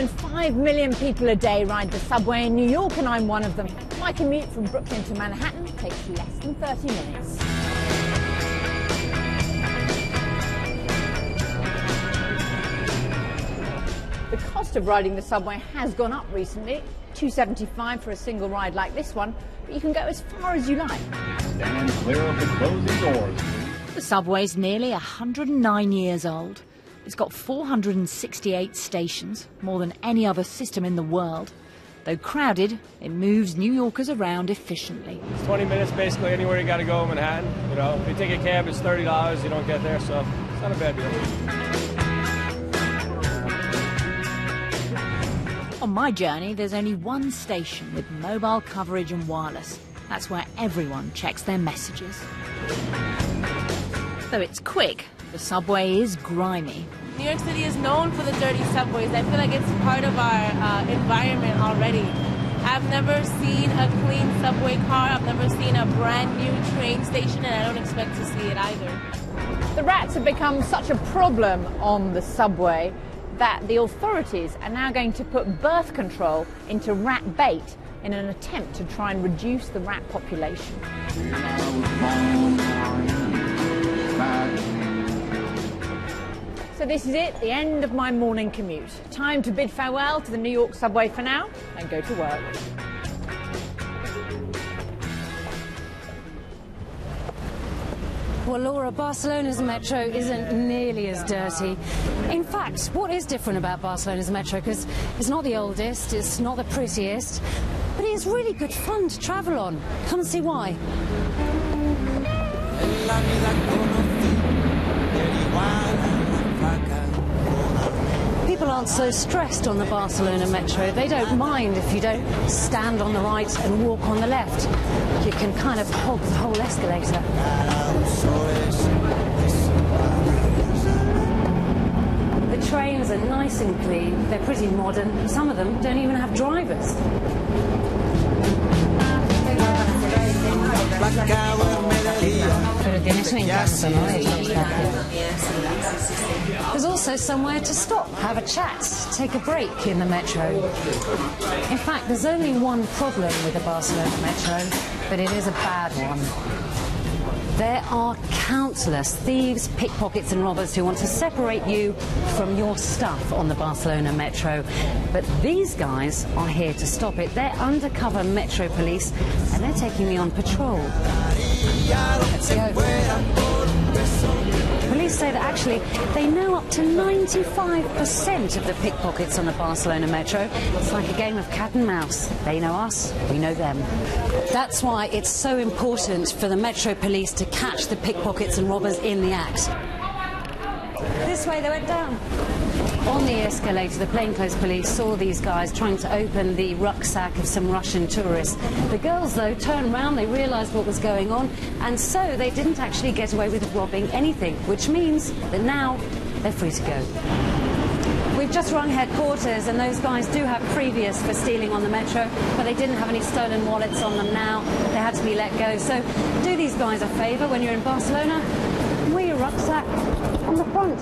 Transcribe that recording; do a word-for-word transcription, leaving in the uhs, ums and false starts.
than five million people a day ride the subway in New York, and I'm one of them. My commute from Brooklyn to Manhattan takes less than thirty minutes. The cost of riding the subway has gone up recently, two dollars seventy-five for a single ride like this one, but you can go as far as you like. Stand clear of the closing doors. The subway's nearly one hundred nine years old. It's got four hundred sixty-eight stations, more than any other system in the world. Though crowded, it moves New Yorkers around efficiently. It's twenty minutes basically anywhere you got to go in Manhattan. You know, if you take a cab, it's thirty dollars. You don't get there, so it's not a bad deal. On my journey, there's only one station with mobile coverage and wireless. That's where everyone checks their messages. Though it's quick, the subway is grimy. New York City is known for the dirty subways. I feel like it's part of our uh, environment already. I've never seen a clean subway car. I've never seen a brand new train station, and I don't expect to see it either. The rats have become such a problem on the subway that the authorities are now going to put birth control into rat bait in an attempt to try and reduce the rat population. So this is it, the end of my morning commute. Time to bid farewell to the New York subway for now and go to work. Well, Laura, Barcelona's metro isn't nearly as dirty. In fact, what is different about Barcelona's metro? Because it's not the oldest, it's not the prettiest, but it is really good fun to travel on. Come and see why. People aren't so stressed on the Barcelona metro. They don't mind if you don't stand on the right and walk on the left. You can kind of hog the whole escalator. The trains are nice and clean. They're pretty modern. Some of them don't even have drivers. There's also somewhere to stop, have a chat, take a break in the metro. In fact, there's only one problem with the Barcelona metro, but it is a bad one. There are countless thieves, pickpockets and robbers who want to separate you from your stuff on the Barcelona metro. But these guys are here to stop it. They're undercover metro police and they're taking me on patrol. Let's go. Police say that actually they know up to ninety-five percent of the pickpockets on the Barcelona metro. It's like a game of cat and mouse. They know us, we know them. That's why it's so important for the metro police to catch the pickpockets and robbers in the act. This way they went down. On the escalator, the plainclothes police saw these guys trying to open the rucksack of some Russian tourists. The girls, though, turned round, they realised what was going on, and so they didn't actually get away with robbing anything, which means that now they're free to go. We've just rung headquarters, and those guys do have previous for stealing on the metro, but they didn't have any stolen wallets on them now. They had to be let go. So do these guys a favour when you're in Barcelona. Wear your rucksack on the front.